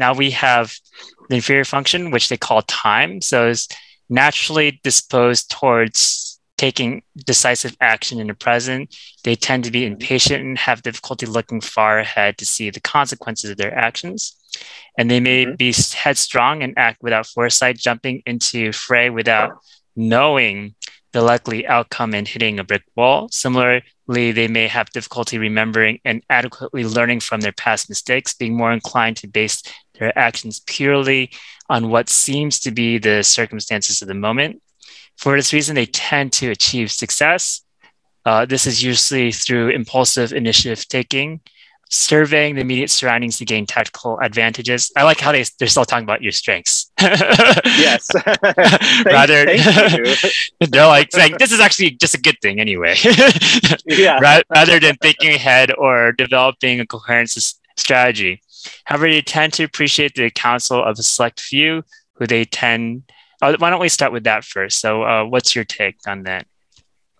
Now we have the inferior function, which they call time. So it's naturally disposed towards taking decisive action in the present. They tend to be impatient and have difficulty looking far ahead to see the consequences of their actions. And they may be headstrong and act without foresight, jumping into fray without knowing the likely outcome and hitting a brick wall. Similarly, they may have difficulty remembering and adequately learning from their past mistakes, being more inclined to base their actions purely on what seems to be the circumstances of the moment. For this reason, they tend to achieve success. This is usually through impulsive initiative taking, surveying the immediate surroundings to gain tactical advantages. I like how they're still talking about your strengths. Yes. They're like saying, this is actually just a good thing anyway. Yeah. Rather than thinking ahead or developing a coherent strategy. However, they tend to appreciate the counsel of a select few who they tend... Oh, why don't we start with that first? So what's your take on that?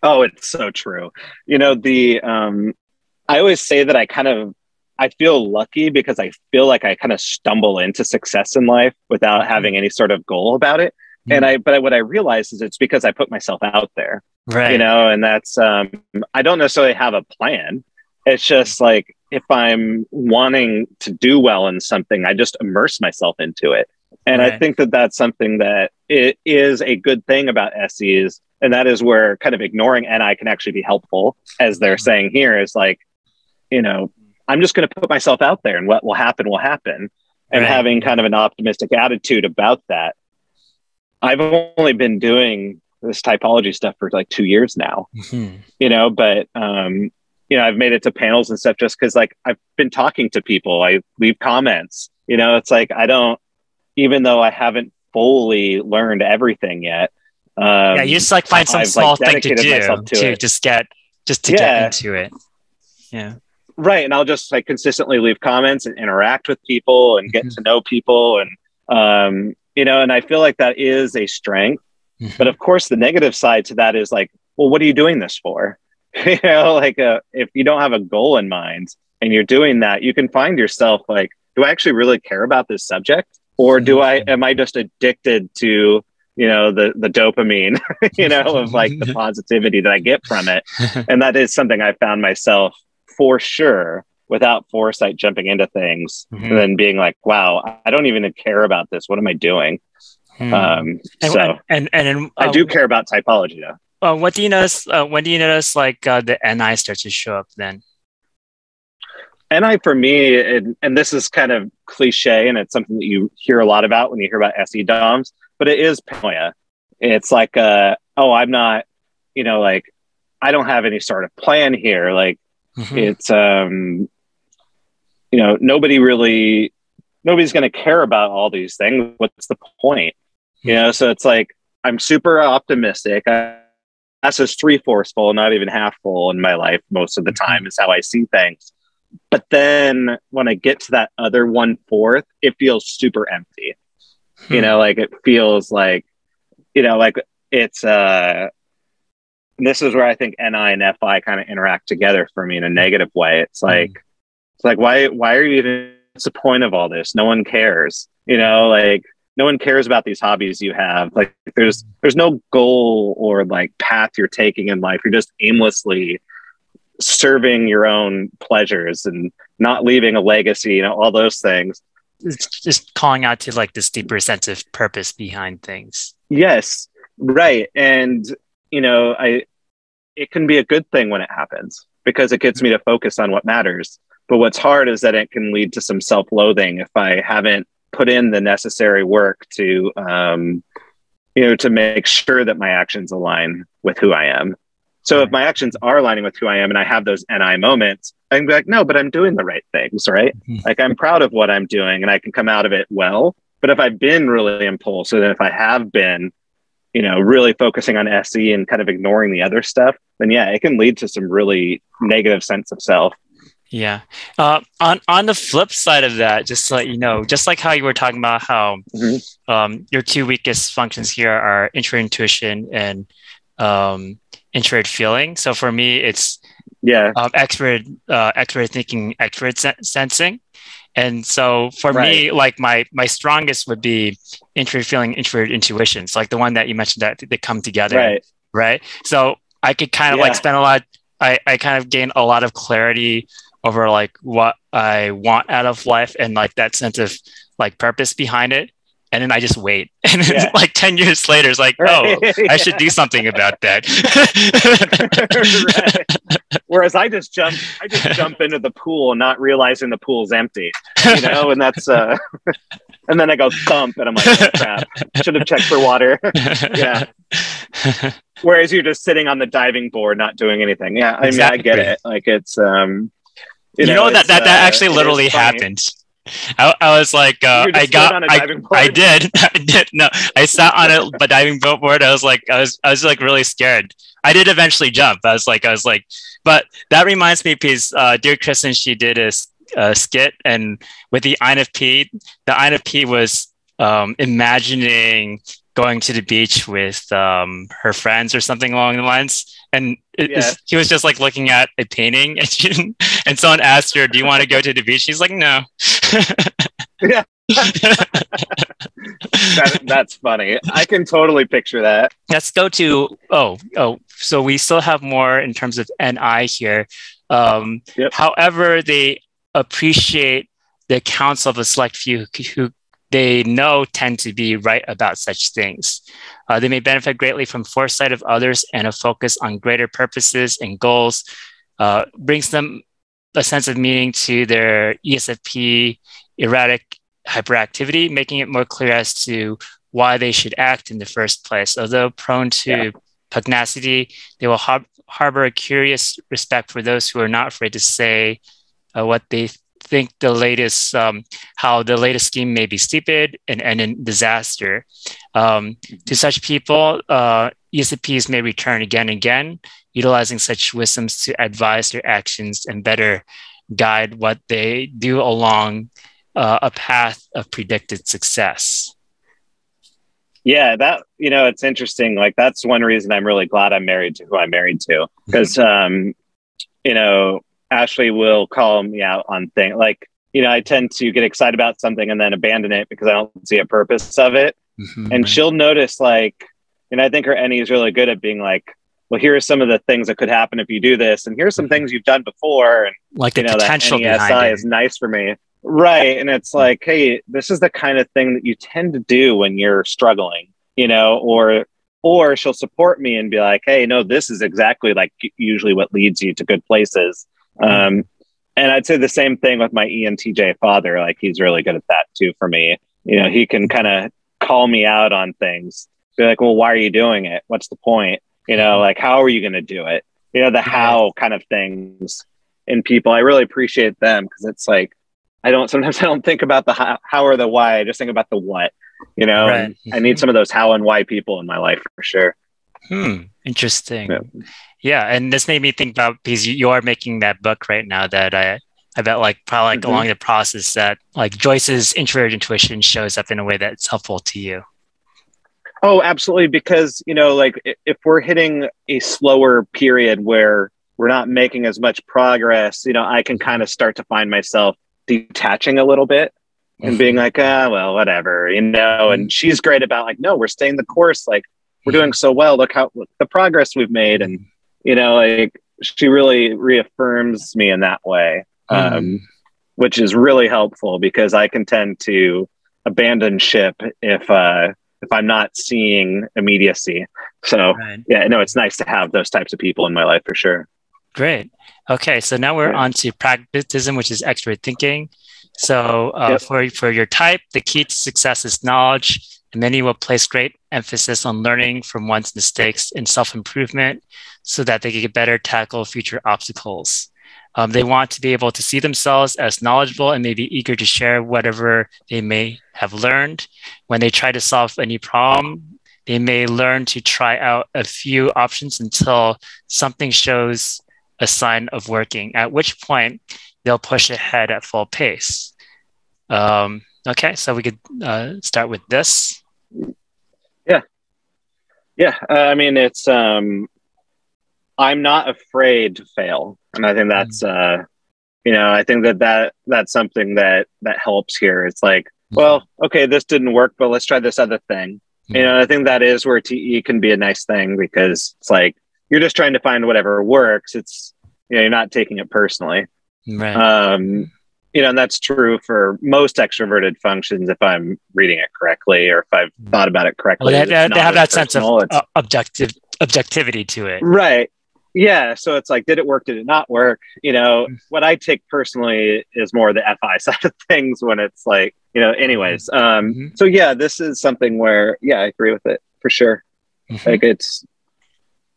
Oh, it's so true. You know, the... I always say that I feel lucky because I feel like I kind of stumble into success in life without having any sort of goal about it. Mm-hmm. But what I realize is it's because I put myself out there, right? You know, and that's, I don't necessarily have a plan. It's just like, if I'm wanting to do well in something, I just immerse myself into it. And right. I think that that's something that it is a good thing about SEs. And that is where kind of ignoring NI can actually be helpful, as they're saying here, is like, you know, I'm just going to put myself out there and what will happen. And right. having kind of an optimistic attitude about that. I've only been doing this typology stuff for like 2 years now, you know, but, you know, I've made it to panels and stuff just because like I've been talking to people, I leave comments, you know, it's like, even though I haven't fully learned everything yet. Yeah, you just like find some small thing to do to get into it. Yeah. Right. And I'll just like consistently leave comments and interact with people and get to know people. And, you know, and I feel like that is a strength. But of course, the negative side to that is like, well, what are you doing this for? You know, like if you don't have a goal in mind and you're doing that, you can find yourself like, do I actually really care about this subject? Or am I just addicted to, you know, the dopamine, you know, of like the positivity that I get from it. And that is something I found myself for sure without foresight jumping into things and then being like, wow, I don't even care about this. What am I doing? I do care about typology though. What do you notice? When do you notice like the NI starts to show up then? NI for me, and this is kind of cliche and it's something that you hear a lot about when you hear about SE DOMs, but it is paranoia. It's like, I'm not, you know, like, I don't have any sort of plan here. Like it's, you know, nobody's going to care about all these things. What's the point? You know? So it's like, I'm super optimistic. That's just 3/4 full, not even half full in my life. Most of the time is how I see things. But then when I get to that other 1/4, it feels super empty. You know, like it feels like, you know, like it's, this is where I think NI and FI kind of interact together for me in a negative way. It's like, why are you even, what's the point of all this? No one cares, you know, like no one cares about these hobbies you have. Like there's no goal or like path you're taking in life. You're just aimlessly serving your own pleasures and not leaving a legacy, you know, all those things. It's just calling out to like this deeper sense of purpose behind things. Yes. Right. And, you know, it can be a good thing when it happens because it gets me to focus on what matters. But what's hard is that it can lead to some self-loathing if I haven't put in the necessary work to, you know, to make sure that my actions align with who I am. So if my actions are aligning with who I am and I have those NI moments, I can be like, no, but I'm doing the right things, right? Like I'm proud of what I'm doing and I can come out of it well. But if I've been really impulsive and if I have been, you know, really focusing on SE and kind of ignoring the other stuff, then yeah, it can lead to some really negative sense of self. Yeah. On the flip side of that, just to let you know, just like how you were talking about how your two weakest functions here are introverted intuition and introverted feeling. So for me, it's extroverted thinking, extroverted sensing. And so for me, like my strongest would be intuitive feeling, intuitive intuitions, like the one that you mentioned that they come together. Right. So I could kind of like spend a lot, I kind of gain a lot of clarity over like what I want out of life and like that sense of like purpose behind it. And then I just wait. And then like 10 years later, it's like, I should do something about that. Whereas I just jump into the pool, not realizing the pool's empty, you know, and that's, and then I go thump and I'm like, oh, crap, should have checked for water. Whereas you're just sitting on the diving board, not doing anything. Yeah. I mean, exactly. I get it. Like it's, you know that actually literally happened. I was like, I did. No, I sat on a diving board. I was like really scared. I did eventually jump. I was like, but that reminds me, because dear Kristen, she did a skit, and with the INFP was imagining going to the beach with her friends or something along the lines. And he was just like looking at a painting, and someone asked her, "Do you want to go to the beach?" She's like, "No." Yeah, that's funny. I can totally picture that. Let's go to So we still have more in terms of NI here. However, they appreciate the counsel of a select few who they know tend to be right about such things. They may benefit greatly from foresight of others, and a focus on greater purposes and goals brings them a sense of meaning to their ESFP erratic hyperactivity, making it more clear as to why they should act in the first place. Although prone to pugnacity, they will harbor a curious respect for those who are not afraid to say what they think how the latest scheme may be stupid and end in disaster. To such people, ESFPs may return again and again, utilizing such wisdoms to advise their actions and better guide what they do along a path of predicted success. Yeah, that, you know, it's interesting. Like, that's one reason I'm really glad I'm married to who I'm married to, because, you know, Ashley will call me out on things. Like, you know, I tend to get excited about something and then abandon it because I don't see a purpose of it. And she'll notice, like, and I think her NE is really good at being like, well, here are some of the things that could happen if you do this, and here's some things you've done before. And like the potential NESI is nice for me. Right. And it's like, hey, this is the kind of thing that you tend to do when you're struggling, you know, or she'll support me and be like, hey, no, this is exactly like usually what leads you to good places. And I'd say the same thing with my ENTJ father. Like, he's really good at that too for me. You know, he can kind of call me out on things. Be like, well, why are you doing it? What's the point? You know, like, how are you going to do it? You know, the how kind of things in people. I really appreciate them, because it's like, sometimes I don't think about the how or the why. I just think about the what, you know. Right. I need some of those how and why people in my life for sure. Interesting. Yeah, and this made me think about, because you are making that book right now that I bet like probably like along the process that like Joyce's introverted intuition shows up in a way that's helpful to you. Oh, absolutely. Because, you know, like if we're hitting a slower period where we're not making as much progress, you know, I can kind of start to find myself detaching a little bit and being like, well, whatever, you know. And she's great about like, no, we're staying the course. Like, we're doing so well. Look the progress we've made. And, you know, like she really reaffirms me in that way, which is really helpful, because I can tend to abandon ship if I'm not seeing immediacy. So yeah, no, it's nice to have those types of people in my life for sure. Great. Okay. So now we're on to pragmatism, which is expert thinking. So for your type, the key to success is knowledge. Many will place great emphasis on learning from one's mistakes and self-improvement so that they can better tackle future obstacles. They want to be able to see themselves as knowledgeable and may be eager to share whatever they may have learned. When they try to solve a new problem, they may learn to try out a few options until something shows a sign of working, at which point they'll push ahead at full pace. Okay, so we could start with this. Yeah. I mean, it's I'm not afraid to fail, and I think that's You know, I think that's something that helps here. It's like, well, okay, this didn't work, but let's try this other thing. You know, I think that is where TE can be a nice thing, because it's like, you're just trying to find whatever works. It's, you know, you're not taking it personally. Right. You know, and that's true for most extroverted functions, if I'm reading it correctly, or if I've thought about it correctly. Well, they have that personal sense of objectivity to it. Right. Yeah. So it's like, did it work? Did it not work? You know, what I take personally is more the FI side of things, when it's like, you know, anyways. So yeah, this is something where, yeah, I agree with it for sure. Like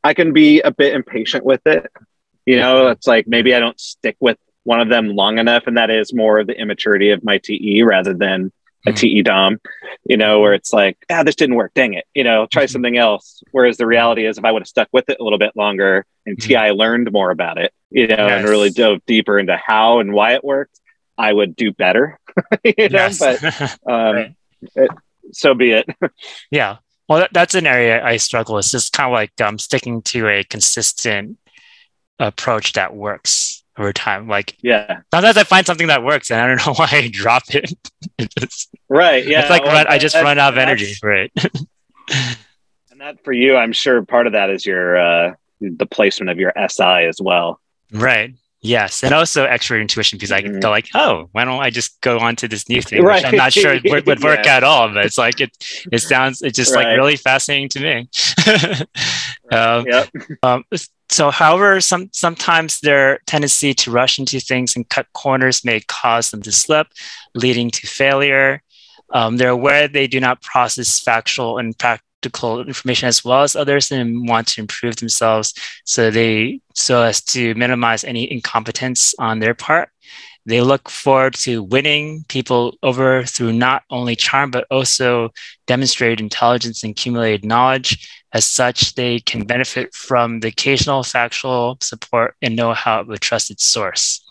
I can be a bit impatient with it. You know, it's like, maybe I don't stick with one of them long enough. And that is more of the immaturity of my TE rather than a TE dom, you know, where it's like, ah, this didn't work. Dang it. You know, try something else. Whereas the reality is, if I would have stuck with it a little bit longer and TI learned more about it, you know, and really dove deeper into how and why it worked, I would do better. You know, but so be it. Yeah. Well, that's an area I struggle with. It's just kind of like sticking to a consistent approach that works over time. Like, yeah, sometimes I find something that works and I don't know why I drop it. It's like, well, I just run out of energy for it. And that, for you, I'm sure part of that is your the placement of your SI as well. Right. Yes. And also extra intuition, because I can go like, oh, why don't I just go on to this new thing? Right. Which I'm not sure it would work at all, but it's like, it sounds, it's just like really fascinating to me. So however, sometimes their tendency to rush into things and cut corners may cause them to slip, leading to failure. They're aware they do not process factual and practical information as well as others, and want to improve themselves so as to minimize any incompetence on their part. They look forward to winning people over through not only charm, but also demonstrated intelligence and accumulated knowledge. As such, they can benefit from the occasional factual support and know-how of a trusted source.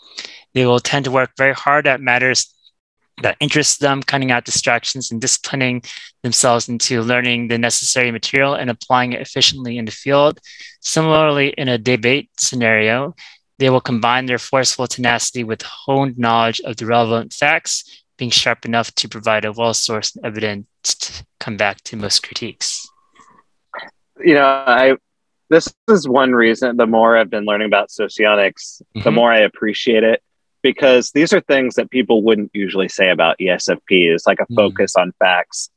They will tend to work very hard at matters that interest them, cutting out distractions and disciplining themselves into learning the necessary material and applying it efficiently in the field. Similarly, in a debate scenario, they will combine their forceful tenacity with honed knowledge of the relevant facts, being sharp enough to provide a well-sourced and evidenced comeback to most critiques. You know, this is one reason the more I've been learning about Socionics, the more I appreciate it, because these are things that people wouldn't usually say about ESFP. It's like a focus on facts.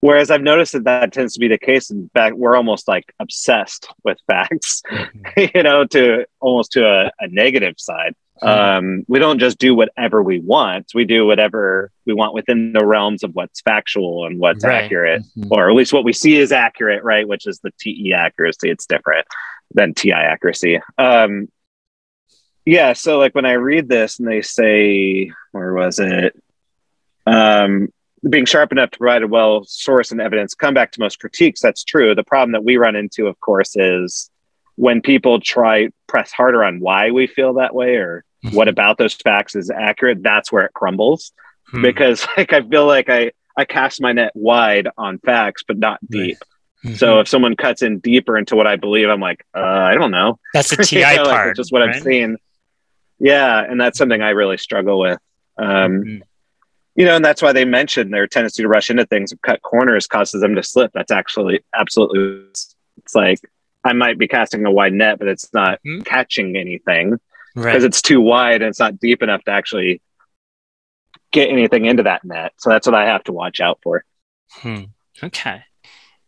Whereas I've noticed that tends to be the case. In fact, we're almost like obsessed with facts, you know, to almost to a negative side. We don't just do whatever we want. We do whatever we want within the realms of what's factual and what's accurate, or at least what we see is accurate, right? Which is the TE accuracy. It's different than TI accuracy. Yeah. So like when I read this and they say, where was it? Being sharp enough to provide a well-sourced and evidence comeback to most critiques, that's true. The problem that we run into, of course, is when people press harder on why we feel that way or what about those facts is accurate, that's where it crumbles. Because like I feel like I cast my net wide on facts, but not deep. So if someone cuts in deeper into what I believe, I'm like, I don't know. That's the TI part. Like, it's just what I've seen. Yeah, and that's something I really struggle with. You know, and that's why they mentioned their tendency to rush into things and cut corners causes them to slip. That's actually absolutely, it's like, I might be casting a wide net, but it's not catching anything because it's too wide and it's not deep enough to actually get anything into that net. So that's what I have to watch out for. Okay.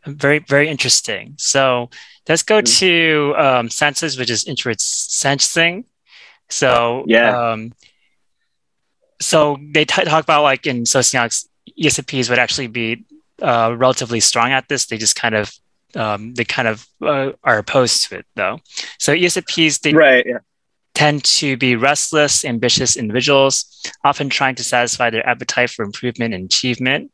Very, very interesting. So let's go to senses, which is introverts sensing. So, so they talk about, like, in Socionics, ESFPs would actually be relatively strong at this. They just kind of, are opposed to it, though. So ESFPs, they tend to be restless, ambitious individuals, often trying to satisfy their appetite for improvement and achievement.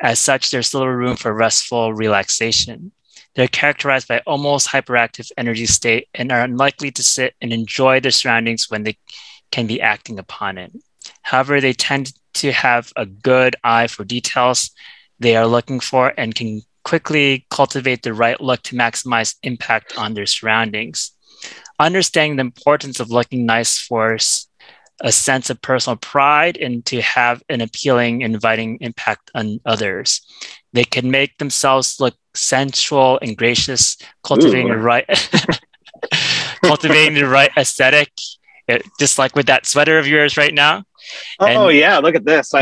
As such, there's little room for restful relaxation. They're characterized by almost hyperactive energy state and are unlikely to sit and enjoy their surroundings when they can be acting upon it. However, they tend to have a good eye for details they are looking for and can quickly cultivate the right look to maximize impact on their surroundings. understanding the importance of looking nice for a sense of personal pride and to have an appealing, inviting impact on others. They can make themselves look sensual and gracious, cultivating the right aesthetic. Just like with that sweater of yours right now. Oh, and yeah, look at this.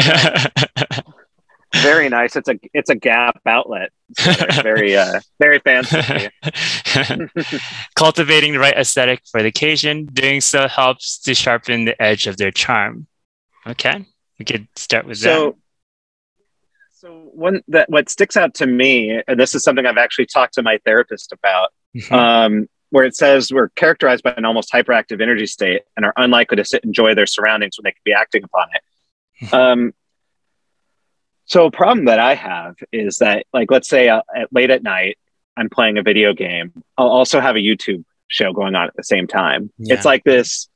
Very nice. It's a Gap outlet. So very very fancy. Cultivating the right aesthetic for the occasion. Doing so helps to sharpen the edge of their charm. Okay, we could start with that. So what sticks out to me, and this is something I've actually talked to my therapist about, where it says we're characterized by an almost hyperactive energy state and are unlikely to sit and enjoy their surroundings when they could be acting upon it. So a problem that I have is that, like, let's say late at night, I'm playing a video game. I'll also have a YouTube show going on at the same time. Yeah. It's like this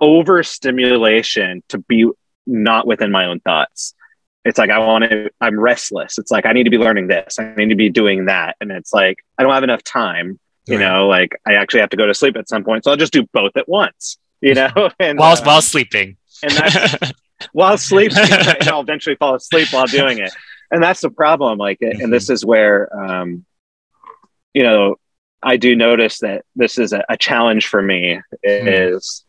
overstimulation to be not within my own thoughts. It's like, I'm restless. It's like, I need to be learning this. I need to be doing that. And it's like, I don't have enough time, you know, like I actually have to go to sleep at some point. So I'll just do both at once, you know, and, while sleeping. And that's, while sleeping, and I'll eventually fall asleep while doing it. And that's the problem. Like, and this is where, you know, I do notice that this is a challenge for me is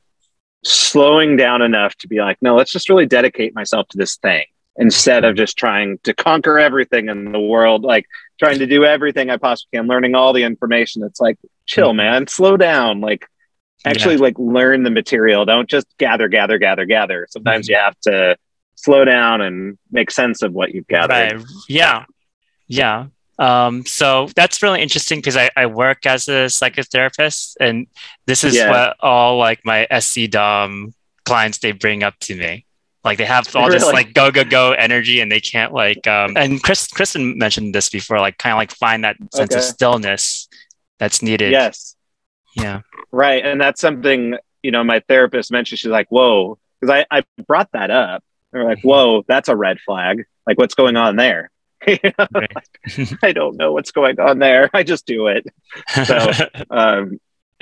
slowing down enough to be like, no, let's just really dedicate myself to this thing instead of just trying to conquer everything in the world, like trying to do everything I possibly can, learning all the information. It's like, chill, man, slow down. Like, actually, like, learn the material. Don't just gather. Sometimes you have to slow down and make sense of what you've gathered. Right. Yeah. Yeah. So that's really interesting because I work as a psychotherapist, and this is what all, like, my SC-DOM clients, they bring up to me. Like, they have all this like go energy, and they can't, like, and Kristen mentioned this before, like, kind of like find that sense of stillness that's needed. Yes. Yeah. Right. And that's something, you know, my therapist mentioned. She's like, whoa, because I brought that up. They're like, whoa, that's a red flag. Like, what's going on there? You know? Like, I don't know what's going on there. I just do it. So,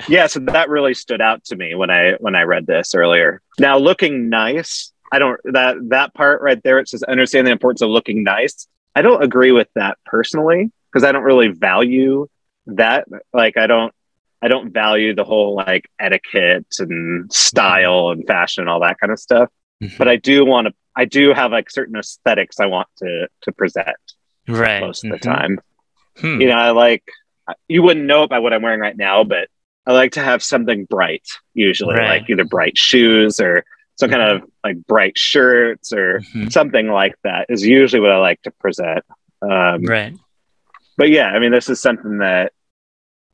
yeah, so that really stood out to me when I read this earlier. Now, looking nice, I don't, that part right there, it says understand the importance of looking nice. I don't agree with that personally, because I don't really value that. Like, I don't value the whole, like, etiquette and style and fashion and all that kind of stuff. But I do have like certain aesthetics I want to present most of the time. You know, I like, you wouldn't know it by what I'm wearing right now, but I like to have something bright usually, like either bright shoes or some kind of like bright shirts or something like that is usually what I like to present. But yeah, I mean, this is something that,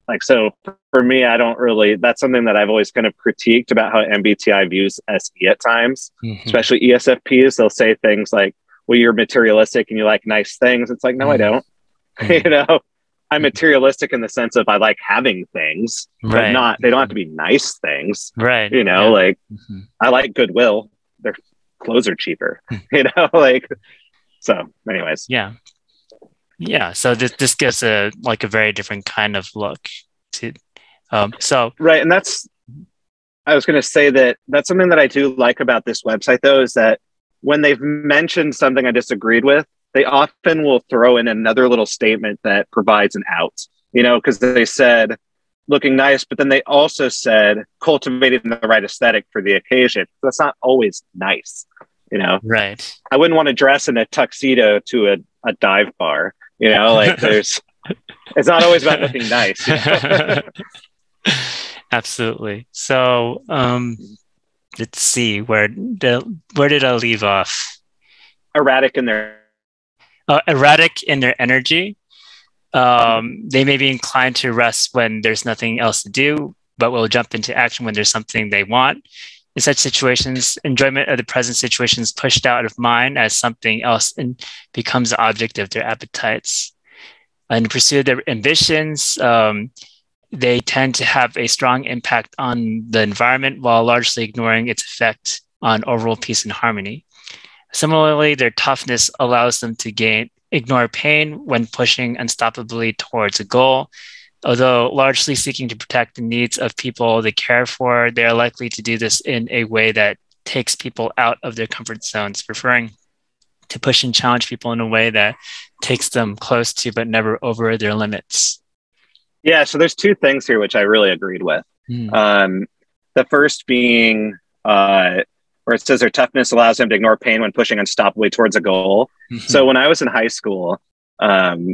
like, so for me, I don't really, that's something that I've always kind of critiqued about how MBTI views SE at times, especially ESFPs. They'll say things like, well, you're materialistic and you like nice things. It's like, no, I don't. You know, I'm materialistic in the sense of I like having things, but not, they don't have to be nice things. Right. You know, like I like Goodwill. Their clothes are cheaper, you know, like, so anyways. Yeah. Yeah, so this gives a very different kind of look to and that's, I was going to say that that's something that I do like about this website though, is that when they've mentioned something I disagreed with, they often will throw in another little statement that provides an out, you know, because they said looking nice, but then they also said cultivating the right aesthetic for the occasion. That's not always nice, you know. Right. I wouldn't want to dress in a tuxedo to a dive bar. You know, like it's not always about looking nice. You know? Absolutely. So let's see, where did I leave off? Erratic in their energy. They may be inclined to rest when there's nothing else to do, but will jump into action when there's something they want. In such situations, enjoyment of the present situation is pushed out of mind as something else and becomes the object of their appetites. In pursuit of their ambitions, they tend to have a strong impact on the environment while largely ignoring its effect on overall peace and harmony. Similarly, their toughness allows them to ignore pain when pushing unstoppably towards a goal. Although largely seeking to protect the needs of people they care for, they are likely to do this in a way that takes people out of their comfort zones, preferring to push and challenge people in a way that takes them close to but never over their limits. Yeah, so there's two things here which I really agreed with. The first being where it says their toughness allows them to ignore pain when pushing unstoppably towards a goal. Mm-hmm. So when I was in high school, I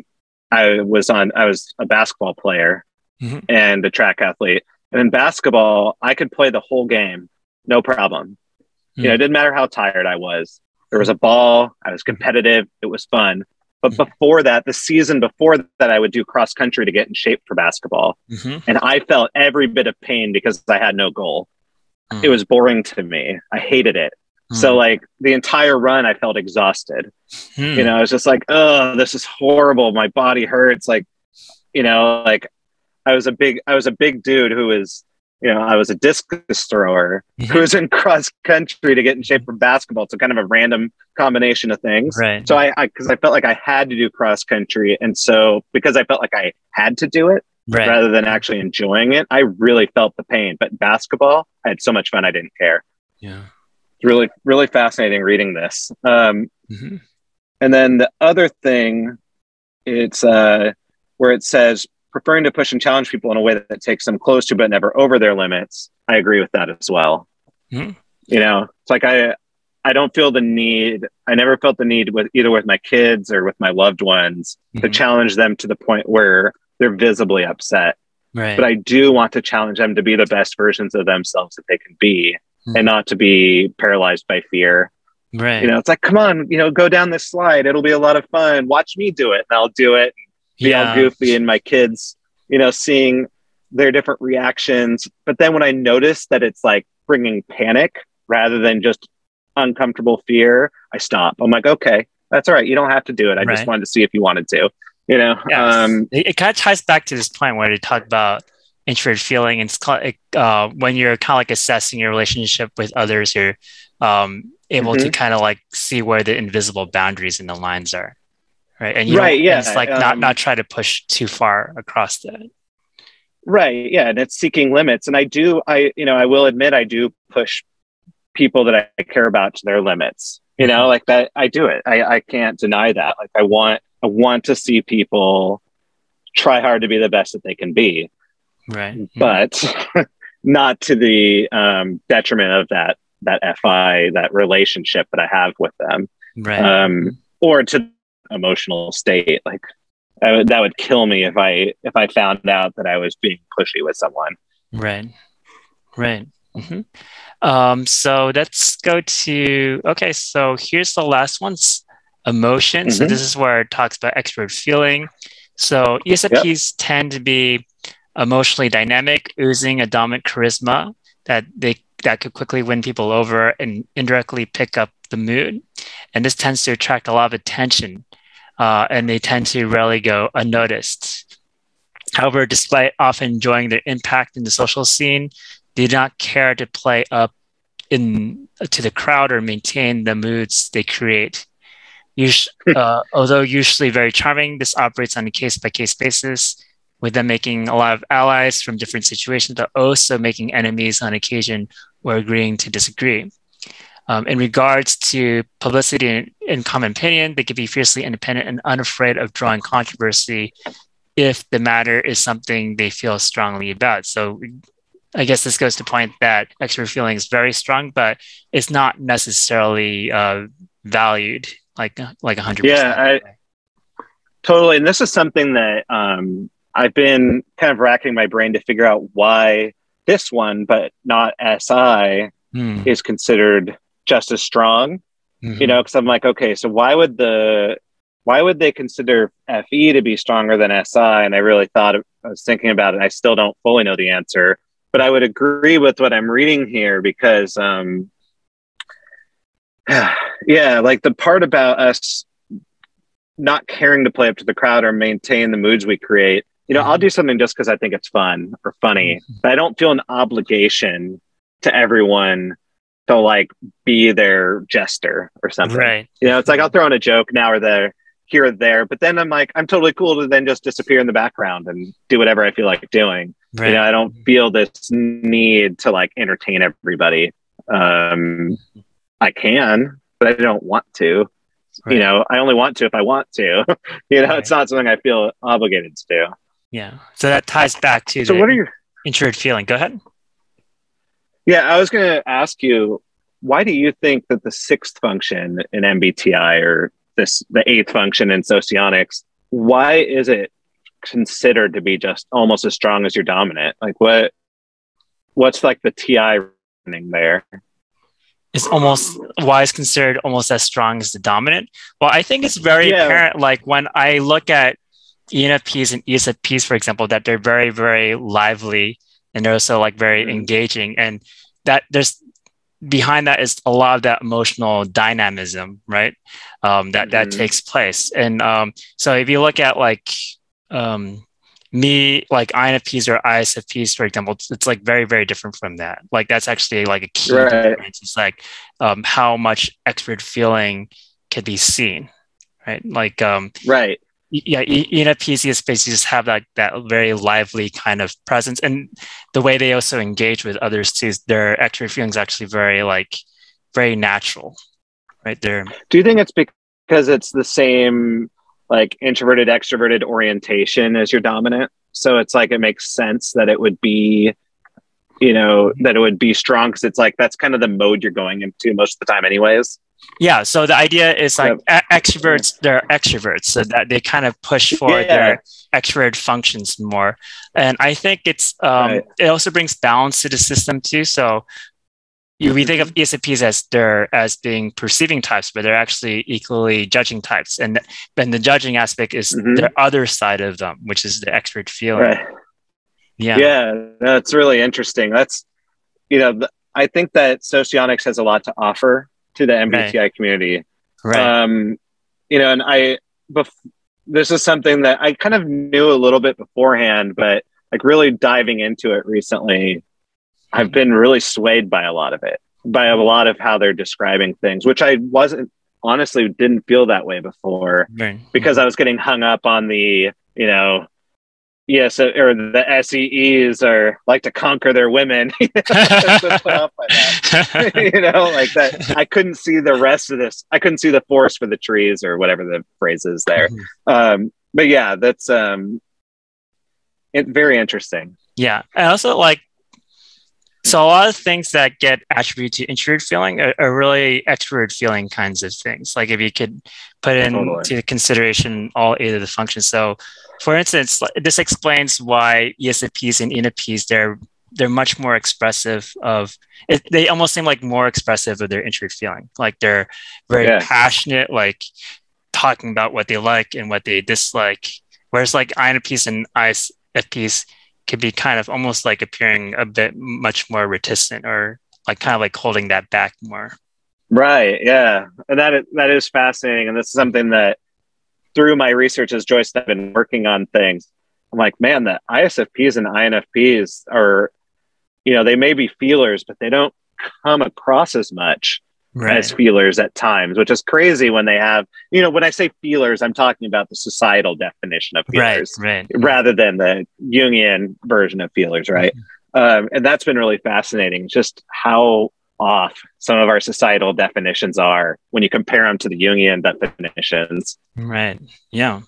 was a basketball player mm-hmm. and a track athlete. And in basketball, I could play the whole game, no problem. Mm-hmm. You know, it didn't matter how tired I was. There was a ball. I was competitive. It was fun. But mm-hmm. before that, the season before that, I would do cross country to get in shape for basketball. Mm-hmm. And I felt every bit of pain because I had no goal. Mm-hmm. It was boring to me. I hated it. Mm-hmm. So like the entire run, I felt exhausted. Mm-hmm. You know, I was just like, oh, this is horrible. My body hurts. Like, you know, like I was a big dude who was, you know, I was a discus thrower yeah. who was in cross country to get in shape for basketball. So kind of a random combination of things. Right. So because I felt like I had to do cross country. And so because I felt like I had to do it right. rather than actually enjoying it, I really felt the pain. But basketball, I had so much fun. I didn't care. Yeah. Really, really fascinating reading this. Mm-hmm. And then the other thing, it's where it says, preferring to push and challenge people in a way that takes them close to but never over their limits. I agree with that as well. Mm-hmm. You know, it's like I don't feel the need. I never felt the need with my kids or with my loved ones mm-hmm. to challenge them to the point where they're visibly upset. Right. But I do want to challenge them to be the best versions of themselves that they can be mm-hmm. and not to be paralyzed by fear. Right. You know, it's like, come on, you know, go down this slide. It'll be a lot of fun. Watch me do it and I'll do it. Be all goofy and my kids, you know, seeing their different reactions. But then when I notice that it's like bringing panic rather than just uncomfortable fear, I stop. I'm like, okay, that's all right. You don't have to do it. I just wanted to see if you wanted to, you know. Yes. It kind of ties back to this point where they talk about introverted feeling. And when you're kind of like assessing your relationship with others, you're able mm-hmm. to kind of like see where the invisible boundaries and the lines are. Right. And you right, yeah. and it's like not try to push too far across that. Right. Yeah. And it's seeking limits. And I will admit I do push people that I care about to their limits. You know, like that I do it. I can't deny that. Like I want to see people try hard to be the best that they can be. Right. But not to the detriment of that FI, that relationship that I have with them. Right. Or to emotional state. Like that would kill me if I found out that I was being pushy with someone. Right. Mm-hmm. So let's go to, okay, so here's the last one's emotion. Mm-hmm. So this is where it talks about extrovert feeling. So ESFPs tend to be emotionally dynamic, oozing a dominant charisma that could quickly win people over and indirectly pick up the mood. And this tends to attract a lot of attention. And they tend to rarely go unnoticed. However, despite often enjoying their impact in the social scene, they do not care to play up to the crowd or maintain the moods they create. Although usually very charming, this operates on a case-by-case basis, with them making a lot of allies from different situations, but also making enemies on occasion or agreeing to disagree. In regards to publicity and common opinion, they can be fiercely independent and unafraid of drawing controversy if the matter is something they feel strongly about. So I guess this goes to point that extrovert feeling is very strong, but it's not necessarily valued like 100%. Yeah, totally. And this is something that I've been kind of racking my brain to figure out why this one, but not SI, is considered just as strong, mm-hmm. you know, because I'm like, okay, so why would they consider FE to be stronger than SI? And I was thinking about it, and I still don't fully know the answer, but I would agree with what I'm reading here because, yeah, like the part about us not caring to play up to the crowd or maintain the moods we create, you know, mm-hmm. I'll do something just because I think it's fun or funny, mm-hmm. but I don't feel an obligation to everyone to like be their jester or something. Right. You know, it's like I'll throw in a joke now or there here or there, but then I'm like, I'm totally cool to then just disappear in the background and do whatever I feel like doing. Right. You know, I don't feel this need to like entertain everybody. I can, but I don't want to. Right. You know, I only want to if I want to. You know, right. It's not something I feel obligated to do. Yeah. So that ties back to what are your introverted feeling? Go ahead. Yeah, I was going to ask you, why do you think that the sixth function in MBTI or the eighth function in Socionics, why is it considered to be just almost as strong as your dominant? Like what's like the TI running there? It's almost, why is considered almost as strong as the dominant? Well, I think it's very apparent, like when I look at ENFPs and ESFPs, for example, that they're very, very lively and they're also like very engaging. And that there's behind that is a lot of that emotional dynamism, right? That takes place. And so if you look at like me, like INFPs or ISFPs, for example, it's like very, very different from that. Like that's actually like a key difference. It's like how much extrovert feeling could be seen, right? Like, yeah, ENFPs, ESFPs just have like that very lively kind of presence, and the way they also engage with others too. Their extrovert feeling is actually very like very natural, right? There. Do you think it's because it's the same like introverted extroverted orientation as your dominant? So it's like it makes sense that it would be, you know, that it would be strong because it's like that's kind of the mode you're going into most of the time, anyways. Yeah, so the idea is like extroverts, they're extroverts, so that they kind of push for their extrovert functions more. And I think it's it also brings balance to the system too. So we think of ESFPs as being perceiving types, but they're actually equally judging types. And then the judging aspect is the other side of them, which is the extrovert feeling. Right. Yeah, that's really interesting. That's, you know, I think that Socionics has a lot to offer to the MBTI community. Right. You know, and this is something that I kind of knew a little bit beforehand, but like really diving into it recently, I've been really swayed by a lot of it, by a lot of how they're describing things, which I honestly didn't feel that way before because I was getting hung up on the, you know, or the SEEs are like to conquer their women. You know, like that. I couldn't see the rest of this. I couldn't see the forest for the trees or whatever the phrase is there. But yeah, that's very interesting. Yeah. And also like, so a lot of things that get attributed to introvert feeling are really extrovert feeling kinds of things. Like if you could put into consideration all eight of the functions. So for instance, this explains why ESFPs and ENFPs, they're much more expressive of, they almost seem like more expressive of their introvert feeling. Like they're very passionate, like talking about what they like and what they dislike. Whereas like INFPs and ISFPs could be kind of almost like appearing a bit much more reticent or like kind of like holding that back more. Right. Yeah. And that is fascinating. And this is something that through my research as Joyce, I've been working on things. I'm like, man, the ISFPs and INFPs are, you know, they may be feelers, but they don't come across as much as feelers at times, which is crazy when they have, you know, when I say feelers, I'm talking about the societal definition of feelers rather than the Jungian version of feelers, right? And that's been really fascinating, just how off some of our societal definitions are when you compare them to the Jungian definitions. Right, yeah.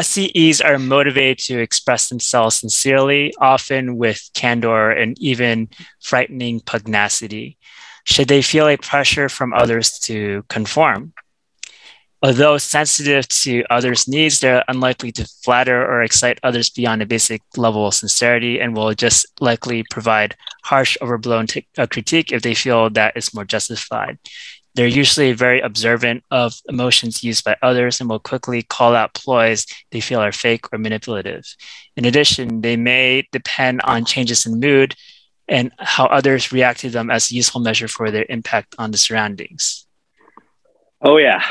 SEEs are motivated to express themselves sincerely, often with candor and even frightening pugnacity. Should they feel a pressure from others to conform? Although sensitive to others' needs, they're unlikely to flatter or excite others beyond a basic level of sincerity and will just likely provide harsh, overblown critique if they feel that is more justified. They're usually very observant of emotions used by others and will quickly call out ploys they feel are fake or manipulative. In addition, they may depend on changes in mood and how others react to them as a useful measure for their impact on the surroundings. Oh, yeah.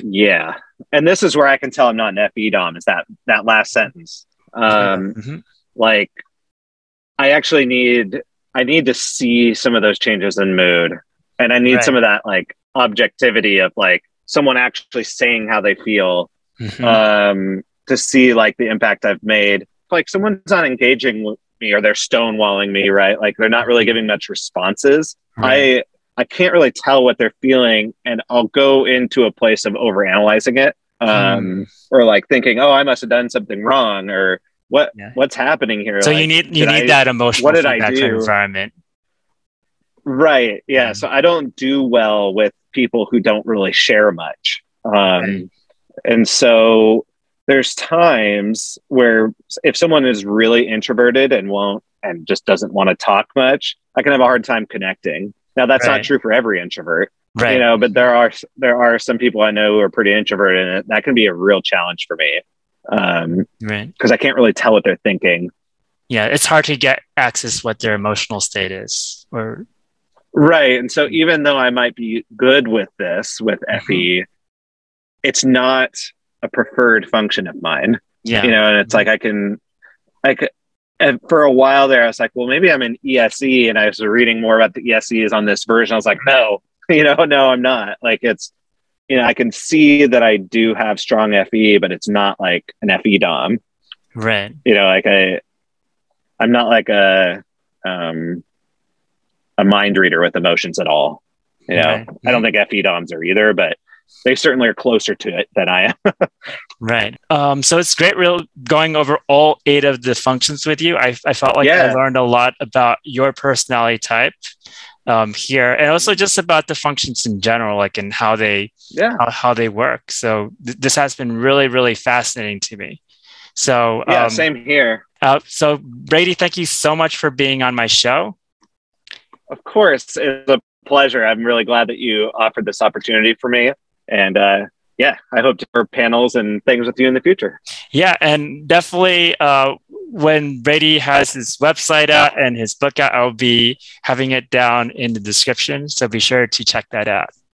Yeah. And this is where I can tell I'm not an FE dom, is that last sentence. Like, I need to see some of those changes in mood. And I need some of that, like, objectivity of, like, someone actually saying how they feel, mm-hmm. To see like the impact I've made. Like someone's not engaging with me or they're stonewalling me, right? Like they're not really giving much responses. Right. I can't really tell what they're feeling, and I'll go into a place of overanalyzing it, or like thinking, oh, I must have done something wrong, or what's happening here. So like, you need that emotional feedback environment, right? Yeah. So I don't do well with people who don't really share much, and so there's times where if someone is really introverted and just doesn't want to talk much, I can have a hard time connecting. Now that's not true for every introvert, right? You know, but there are some people I know who are pretty introverted, and that can be a real challenge for me, right? Because I can't really tell what they're thinking. Yeah, it's hard to get access what their emotional state is, or right. And so even though I might be good with this with Fe, it's not a preferred function of mine. Yeah, you know, and it's like I could. And for a while there, I was like, well, maybe I'm an ESE, and I was reading more about the ESEs on this version. I was like, no, you know, no, I'm not. Like, it's, you know, I can see that I do have strong FE, but it's not like an FE dom. Right. You know, like I'm not like a mind reader with emotions at all. You know, I don't think FE doms are either, but they certainly are closer to it than I am. Right. So it's great going over all 8 of the functions with you. I felt like I learned a lot about your personality type here, and also just about the functions in general, like and how they how they work. So this has been really, really fascinating to me. So yeah, same here. So Brady, thank you so much for being on my show. Of course. It's a pleasure. I'm really glad that you offered this opportunity for me. And I hope to do panels and things with you in the future. Yeah, and definitely when Brady has his website out and his book out, I'll be having it down in the description. So be sure to check that out.